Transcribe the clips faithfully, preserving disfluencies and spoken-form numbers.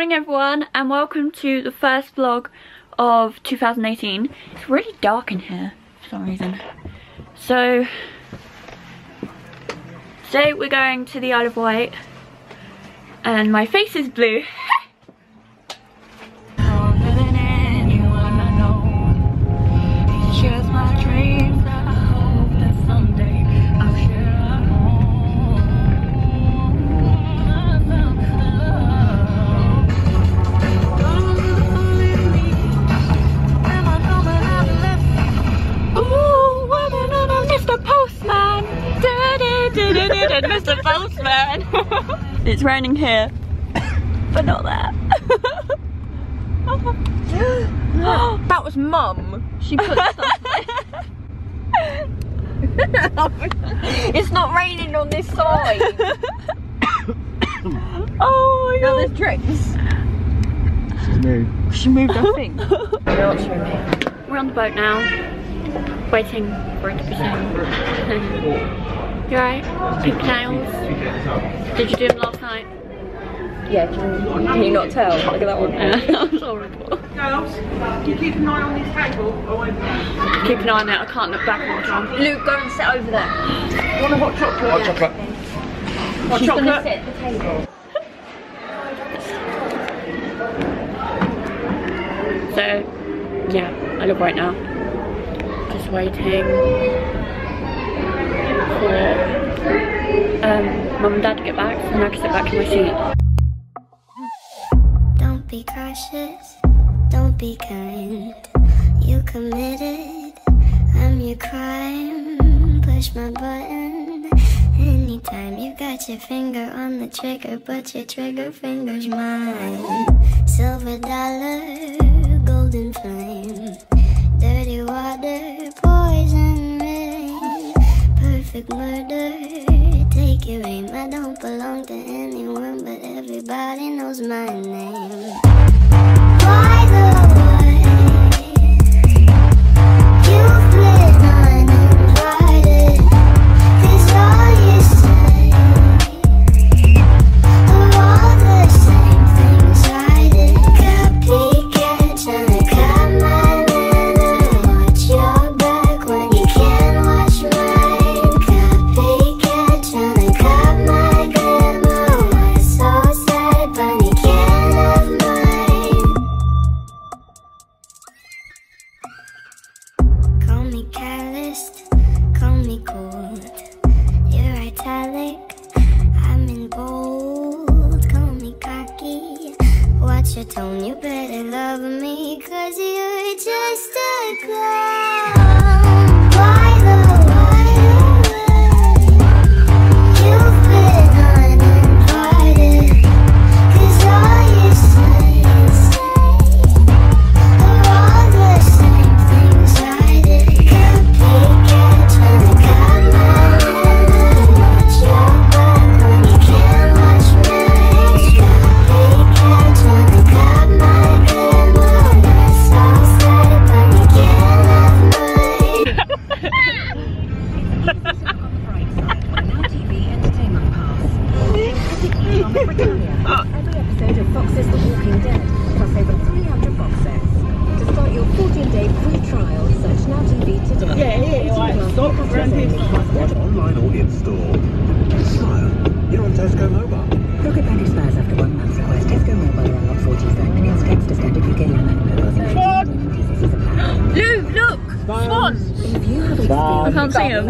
Morning everyone, and welcome to the first vlog of two thousand eighteen. It's really dark in here for some reason. So today we're going to the Isle of Wight and my face is blue. Mister Postman! It's raining here, but not there. That was Mum. She put stuff It's not raining on this side. Oh my god. No, there's drinks. She's moved. She moved her thing. We're on the boat now, waiting for it to be done. You alright? Keep your nails. Did you do them last night? Yeah, can, can you not tell? Look at that one. Yeah, that was horrible. Girls, you keep an eye on this table. Keep an eye on it, I can't look back all the time. Luke, go and sit over there. You want a hot chocolate? Hot chocolate. Hot She's chocolate. Gonna sit at the table. So, yeah, I look right now. Just waiting. Um, Mum and Dad get back, and I can sit back in my seat. Don't be cautious, don't be kind. You committed, I'm your crime. Push my button anytime. You got your finger on the trigger, but your trigger finger's mine. Silver dollar, golden flame, dirty water, poison rain. Perfect murder, take your aim. I don't belong to anyone, but everybody knows my name. Why the online or in store. Smile, you're on Tesco Mobile. Crooked package spares after one month's request. Tesco Mobile unlocks forty-seven minutes thanks to standard U K line bills. Swan! Luke, look! Swan! If you have I can't see him.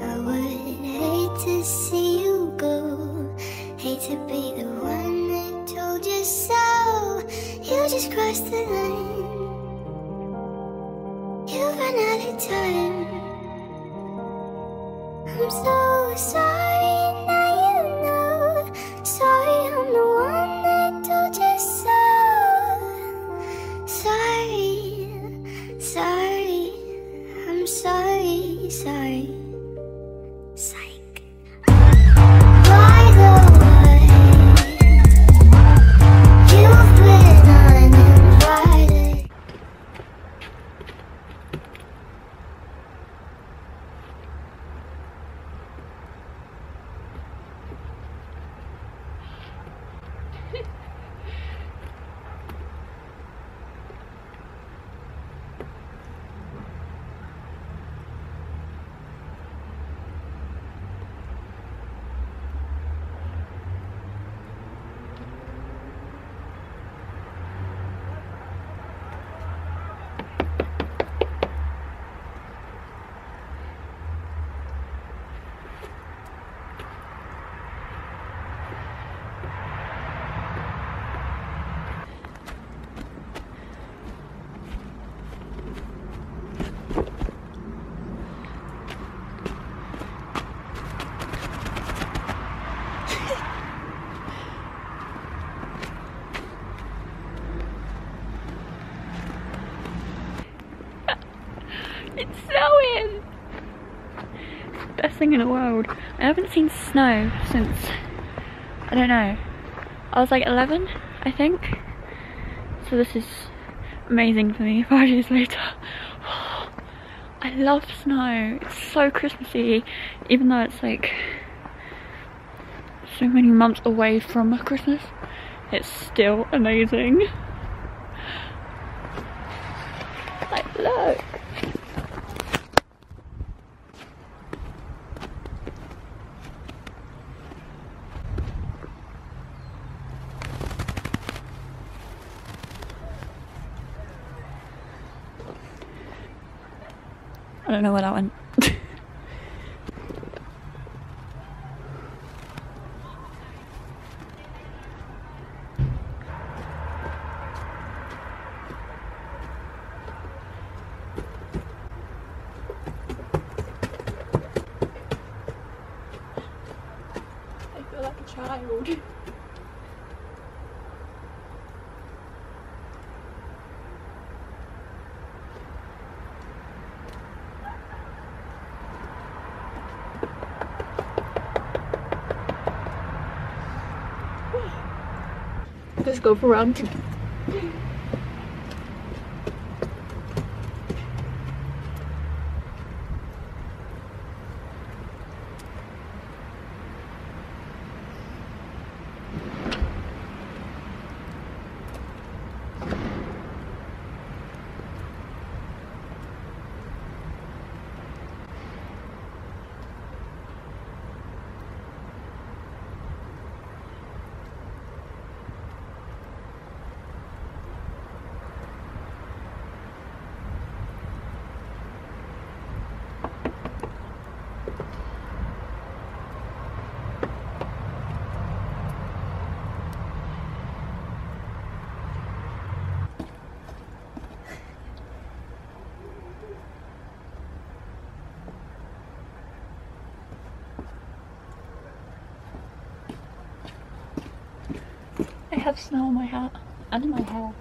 I would hate to see you go. Hate to be the one. Told you so, you just crossed the line. You've run out of time. I'm so sorry, now you know. Sorry, I'm the one that told you so. Sorry, sorry, I'm sorry, sorry. in. Best thing in the world. I haven't seen snow since, I don't know, I was like eleven, I think. So this is amazing for me, five years later. Oh, I love snow, it's so Christmassy, even though it's like so many months away from Christmas, it's still amazing. Like, look. I don't know where that went. Child. Let's go for round two. I have snow on my hat and in my hair.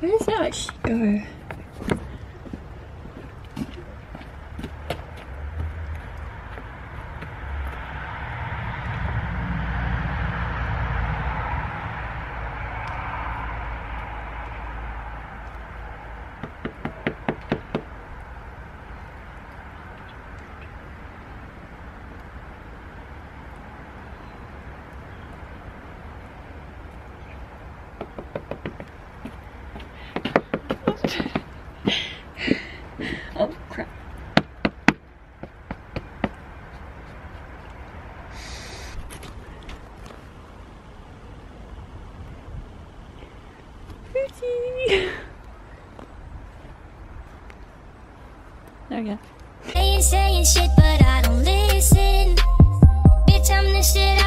Where does it actually go? There we go. They ain't saying shit, but I don't listen. Bitch, I'm the shit.